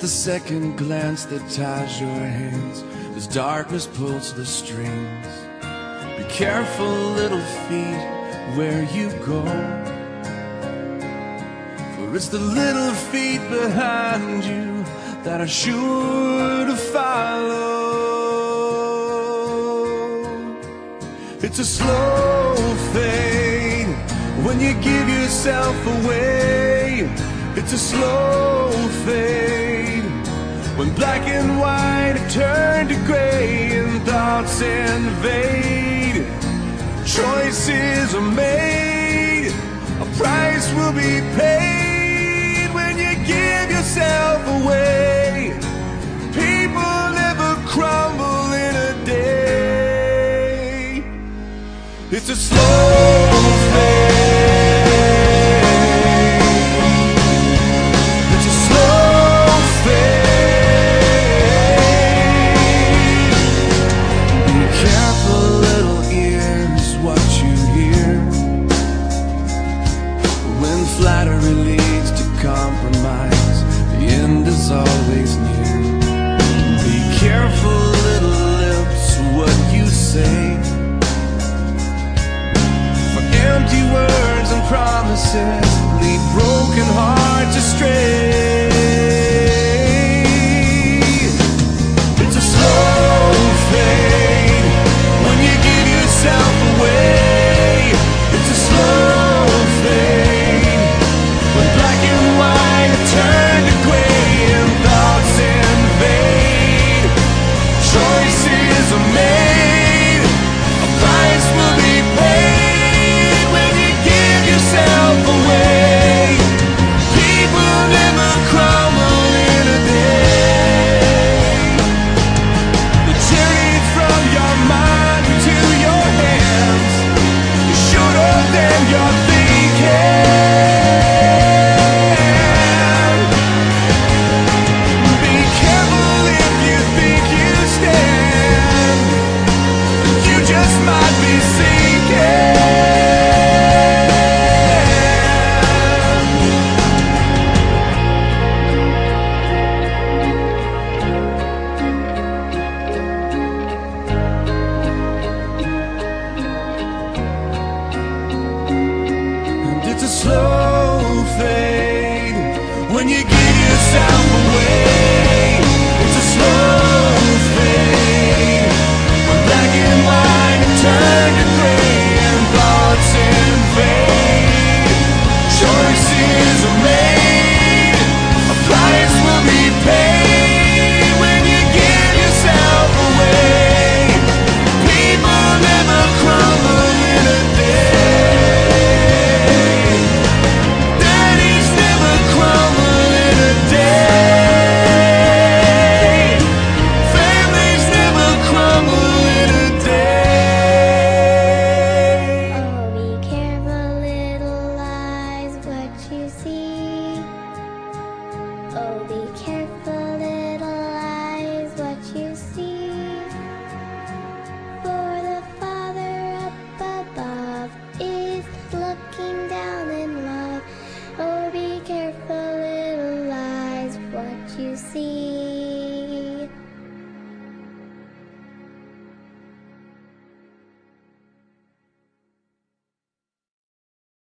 the second glance that ties your hands as darkness pulls the strings. Be careful, little feet, where you go, for it's the little feet behind you that are sure to follow. It's a slow fade when you give yourself away. It's a slow fade when black and white turn to gray and thoughts invade. Choices are made, a price will be paid when you give yourself away. People never crumble in a day. It's a slow